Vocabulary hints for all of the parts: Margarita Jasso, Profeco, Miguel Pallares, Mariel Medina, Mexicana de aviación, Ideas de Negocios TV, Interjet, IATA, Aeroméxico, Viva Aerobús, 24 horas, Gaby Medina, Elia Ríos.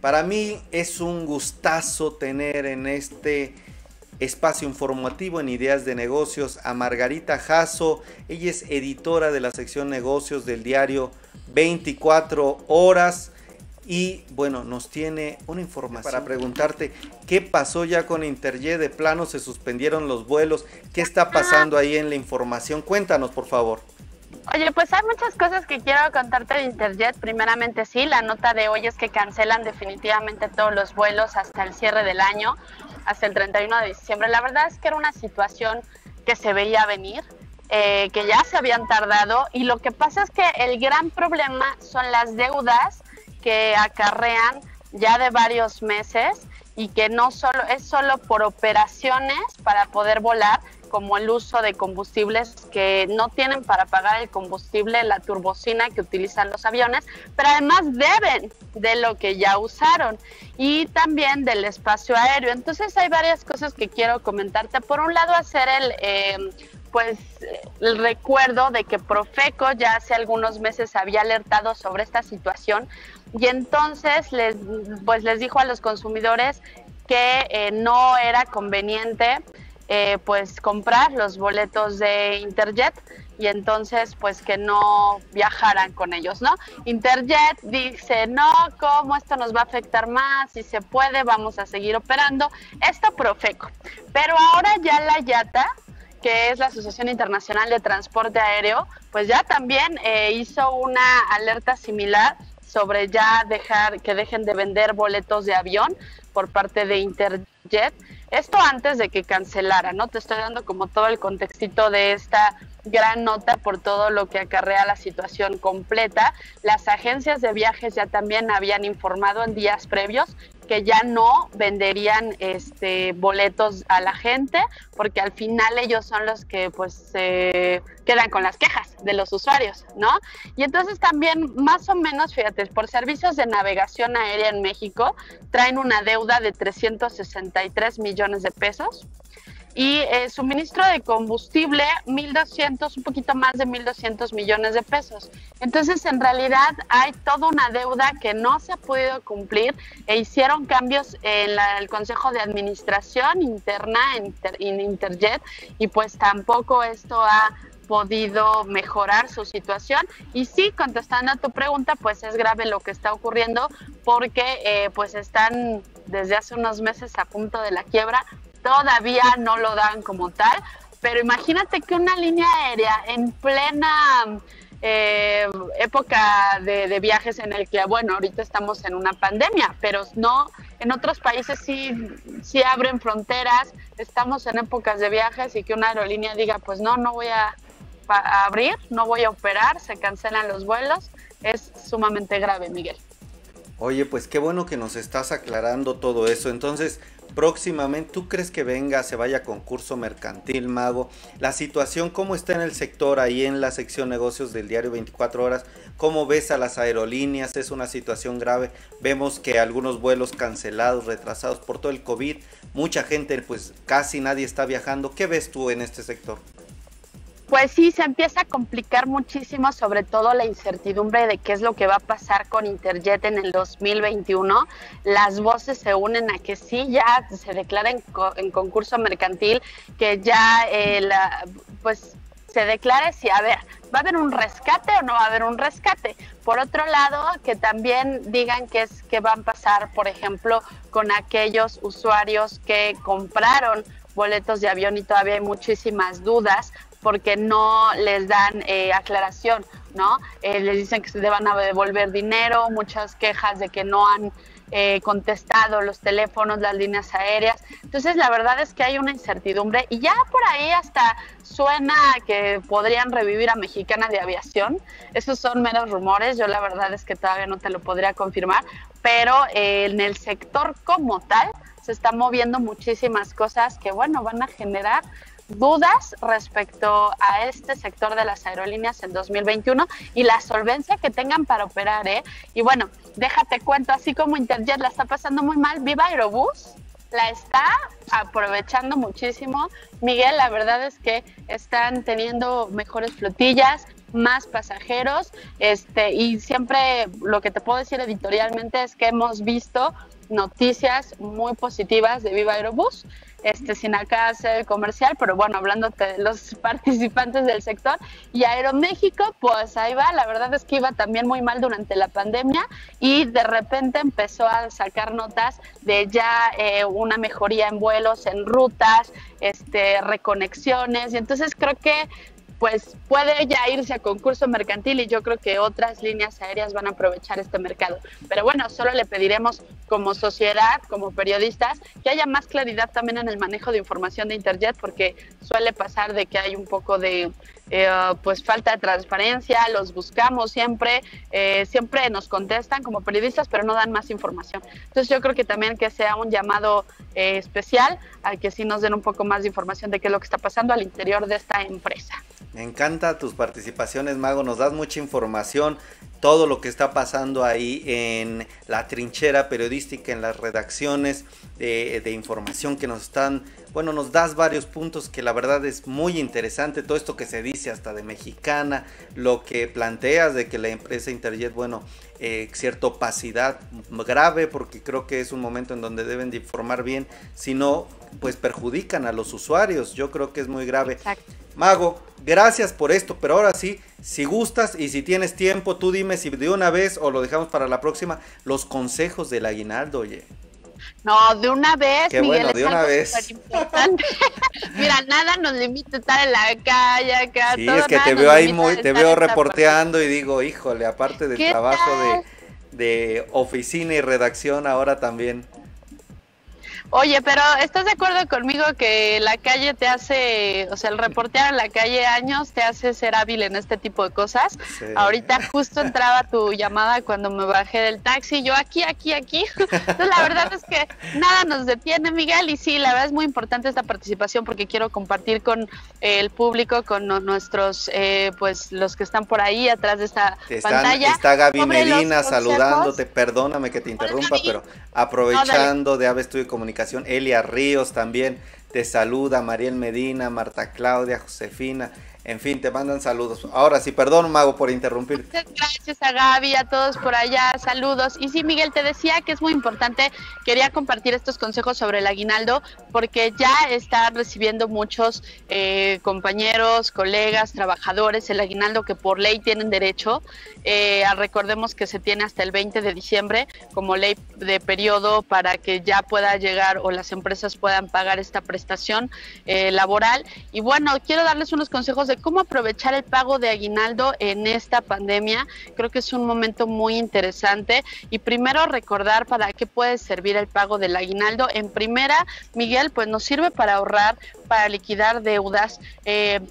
Para mí es un gustazo tener en este espacio informativo en Ideas de Negocios a Margarita Jasso. Ella es editora de la sección Negocios del diario 24 Horas. Y bueno, nos tiene una información para preguntarte qué pasó ya con Interjet. De plano se suspendieron los vuelos. ¿Qué está pasando ahí en la información? Cuéntanos, por favor. Oye, pues hay muchas cosas que quiero contarte de Interjet. Primeramente, sí, la nota de hoy es que cancelan definitivamente todos los vuelos hasta el cierre del año, hasta el 31 de diciembre. La verdad es que era una situación que se veía venir, que ya se habían tardado. Y lo que pasa es que el gran problema son las deudas que acarrean ya de varios meses y que no solo es solo por operaciones para poder volar, como el uso de combustibles que no tienen para pagar el combustible, la turbocina que utilizan los aviones, pero además deben de lo que ya usaron y también del espacio aéreo. Entonces hay varias cosas que quiero comentarte. Por un lado, hacer el recuerdo de que Profeco ya hace algunos meses había alertado sobre esta situación y entonces les dijo a los consumidores que no era conveniente comprar los boletos de Interjet y entonces pues que no viajaran con ellos, ¿no? Interjet dice, no, ¿cómo esto nos va a afectar más? Si se puede, vamos a seguir operando. Esto Profeco. Pero ahora ya la IATA, que es la Asociación Internacional de Transporte Aéreo, pues ya también hizo una alerta similar sobre ya que dejen de vender boletos de avión por parte de Interjet. Esto antes de que cancelara, ¿no? Te estoy dando como todo el contextito de esta gran nota por todo lo que acarrea la situación completa. Las agencias de viajes ya también habían informado en días previos que ya no venderían boletos a la gente, porque al final ellos son los que pues se quedan con las quejas de los usuarios, ¿no? Y entonces también más o menos, fíjate, por servicios de navegación aérea en México traen una deuda de 363 millones de pesos y suministro de combustible un poquito más de 1.200 millones de pesos. Entonces, en realidad hay toda una deuda que no se ha podido cumplir e hicieron cambios en el Consejo de Administración interna en Interjet y pues tampoco esto ha podido mejorar su situación. Y sí, contestando a tu pregunta, pues es grave lo que está ocurriendo porque pues están desde hace unos meses a punto de la quiebra. Todavía no lo dan como tal, pero imagínate que una línea aérea en plena época de viajes en el que, bueno, ahorita estamos en una pandemia, pero no, en otros países sí abren fronteras, estamos en épocas de viajes y que una aerolínea diga, pues no voy a abrir, no voy a operar, se cancelan los vuelos, es sumamente grave, Miguel. Oye, pues qué bueno que nos estás aclarando todo eso. Entonces, próximamente, ¿tú crees que se vaya a concurso mercantil, Mago? La situación, ¿cómo está en el sector ahí en la sección negocios del diario 24 horas? ¿Cómo ves a las aerolíneas? Es una situación grave. Vemos que algunos vuelos cancelados, retrasados por todo el COVID. Mucha gente, pues casi nadie está viajando. ¿Qué ves tú en este sector? Pues sí, se empieza a complicar muchísimo, sobre todo la incertidumbre de qué es lo que va a pasar con Interjet en el 2021. Las voces se unen a que sí, ya se declara en concurso mercantil, que ya se declare si, a ver, ¿va a haber un rescate o no va a haber un rescate? Por otro lado, que también digan qué van a pasar, por ejemplo, con aquellos usuarios que compraron boletos de avión y todavía hay muchísimas dudas porque no les dan aclaración, ¿no? Les dicen que se deban devolver dinero, muchas quejas de que no han contestado los teléfonos, las líneas aéreas. Entonces, la verdad es que hay una incertidumbre y ya por ahí hasta suena que podrían revivir a Mexicana de Aviación. Esos son meros rumores, yo la verdad es que todavía no te lo podría confirmar, pero en el sector como tal se están moviendo muchísimas cosas que, bueno, van a generar dudas respecto a este sector de las aerolíneas en 2021 y la solvencia que tengan para operar, Y bueno, déjate cuento, así como Interjet la está pasando muy mal, Viva Aerobús la está aprovechando muchísimo. Miguel, la verdad es que están teniendo mejores flotillas, más pasajeros, y siempre lo que te puedo decir editorialmente es que hemos visto noticias muy positivas de Viva Aerobús, sin acá hacer comercial, pero bueno, hablándote de los participantes del sector. Y Aeroméxico, pues ahí va, la verdad es que iba también muy mal durante la pandemia y de repente empezó a sacar notas de ya una mejoría en vuelos, en rutas, reconexiones, y entonces creo que pues puede ya irse a concurso mercantil y yo creo que otras líneas aéreas van a aprovechar este mercado. Pero bueno, solo le pediremos como sociedad, como periodistas, que haya más claridad también en el manejo de información de Interjet, porque suele pasar de que hay un poco de pues falta de transparencia, los buscamos siempre, siempre nos contestan como periodistas, pero no dan más información. Entonces yo creo que también que sea un llamado especial a que sí nos den un poco más de información de qué es lo que está pasando al interior de esta empresa. Me encanta tus participaciones, Mago, nos das mucha información, todo lo que está pasando ahí en la trinchera periodística, en las redacciones de información que nos están, bueno, nos das varios puntos que la verdad es muy interesante, todo esto que se dice hasta de Mexicana, lo que planteas de que la empresa Interjet, bueno, cierta opacidad grave, porque creo que es un momento en donde deben de informar bien, si no, pues perjudican a los usuarios, yo creo que es muy grave. Exacto. Mago, gracias por esto, pero ahora sí, si gustas y si tienes tiempo, tú dime si de una vez o lo dejamos para la próxima, los consejos del aguinaldo, oye. No, de una vez, qué Miguel, bueno, de es una algo súper importante. Mira, nada nos limita a estar en la calle acá. Sí, todo es que te veo ahí, te veo reporteando y digo, híjole, aparte del trabajo de oficina y redacción, ahora también. Oye, pero ¿estás de acuerdo conmigo que la calle te hace, o sea, el reportear en la calle años te hace ser hábil en este tipo de cosas? Sí. Ahorita justo entraba tu llamada cuando me bajé del taxi, yo aquí. Entonces la verdad es que nada nos detiene, Miguel, y sí, la verdad es muy importante esta participación porque quiero compartir con el público, con nuestros, pues, los que están por ahí atrás de esta pantalla. Está Gaby Medina saludándote, perdóname que te interrumpa, pero aprovechando de Ave Estudio y Comunicación, Elia Ríos también te saluda, Mariel Medina, Marta Claudia, Josefina, en fin, te mandan saludos. Ahora sí, perdón, Mago, por interrumpir. Muchas gracias a Gaby, a todos por allá, saludos. Y sí, Miguel, te decía que es muy importante, quería compartir estos consejos sobre el aguinaldo, porque ya está recibiendo muchos compañeros, colegas, trabajadores, el aguinaldo que por ley tienen derecho. Recordemos que se tiene hasta el 20 de diciembre como ley de periodo para que ya pueda llegar o las empresas puedan pagar esta prestación laboral. Y bueno, quiero darles unos consejos de cómo aprovechar el pago de aguinaldo en esta pandemia. Creo que es un momento muy interesante y primero recordar para qué puede servir el pago del aguinaldo. En primera, Miguel, pues nos sirve para ahorrar, para liquidar deudas,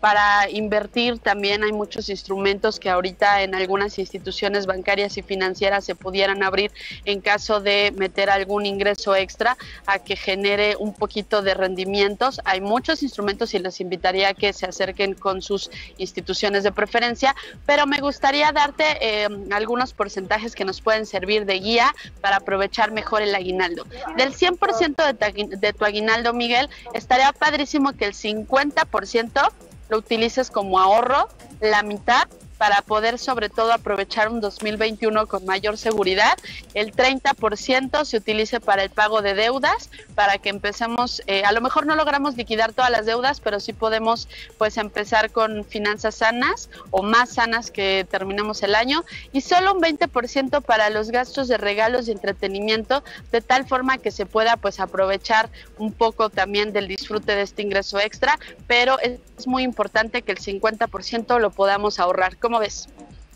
para invertir también. Hay muchos instrumentos que ahorita en algunas instituciones bancarias y financieras se pudieran abrir en caso de meter algún ingreso extra a que genere un poquito de rendimientos. Hay muchos instrumentos y les invitaría a que se acerquen con sus instituciones de preferencia, pero me gustaría darte algunos porcentajes que nos pueden servir de guía para aprovechar mejor el aguinaldo. Del 100% de tu aguinaldo, Miguel, estaría padrísimo que el 50% lo utilices como ahorro, la mitad para poder sobre todo aprovechar un 2021 con mayor seguridad, el 30% se utilice para el pago de deudas, para que empecemos, a lo mejor no logramos liquidar todas las deudas, pero sí podemos pues empezar con finanzas sanas o más sanas que terminemos el año, y solo un 20% para los gastos de regalos y entretenimiento, de tal forma que se pueda pues aprovechar un poco también del disfrute de este ingreso extra, pero es muy importante que el 50% lo podamos ahorrar. ¿Cómo ves?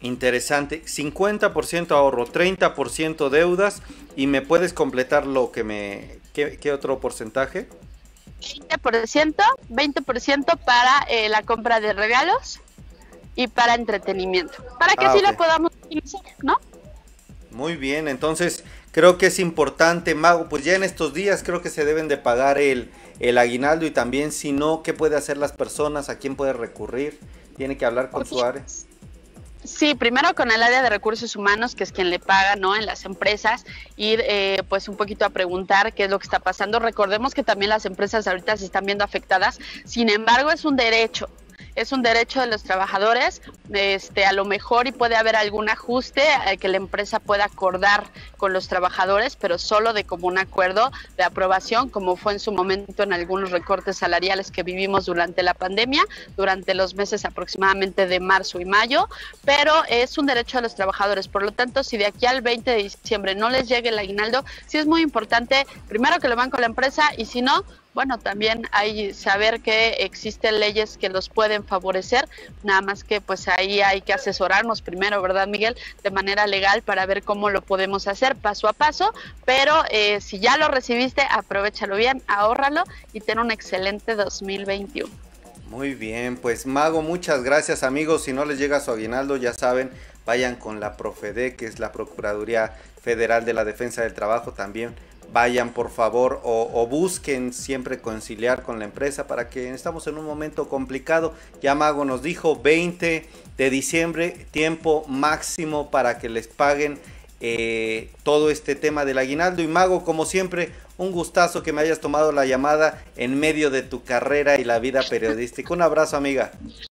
Interesante, 50% ahorro, 30% deudas, y ¿me puedes completar lo que me... ¿Qué otro porcentaje? 20% para la compra de regalos y para entretenimiento, para que sí okay. Lo podamos utilizar, ¿no? Muy bien, entonces creo que es importante, Mago, pues ya en estos días creo que se deben de pagar el aguinaldo, y también si no, ¿qué puede hacer las personas? ¿A quién puede recurrir? ¿Tiene que hablar con su área? Sí, primero con el área de recursos humanos, que es quien le paga, ¿no? En las empresas, ir pues un poquito a preguntar qué es lo que está pasando. Recordemos que también las empresas ahorita se están viendo afectadas, sin embargo es un derecho. es un derecho de los trabajadores, a lo mejor y puede haber algún ajuste que la empresa pueda acordar con los trabajadores, pero solo de común acuerdo, de aprobación, como fue en su momento en algunos recortes salariales que vivimos durante la pandemia, durante los meses aproximadamente de marzo y mayo, pero es un derecho de los trabajadores. Por lo tanto, si de aquí al 20 de diciembre no les llegue el aguinaldo, sí es muy importante, primero que lo van con la empresa, y si no, bueno, también hay saber que existen leyes que los pueden favorecer, nada más que pues ahí hay que asesorarnos primero, ¿verdad, Miguel? De manera legal para ver cómo lo podemos hacer paso a paso, pero si ya lo recibiste, aprovéchalo bien, ahórralo y ten un excelente 2021. Muy bien, pues Mago, muchas gracias, amigos. Si no les llega su aguinaldo, ya saben, vayan con la Profede, que es la Procuraduría Federal de la Defensa del Trabajo, también vayan por favor o busquen siempre conciliar con la empresa, para que estamos en un momento complicado. Ya Mago nos dijo 20 de diciembre, tiempo máximo para que les paguen todo este tema del aguinaldo. Y Mago, como siempre, un gustazo que me hayas tomado la llamada en medio de tu carrera y la vida periodística. Un abrazo, amiga.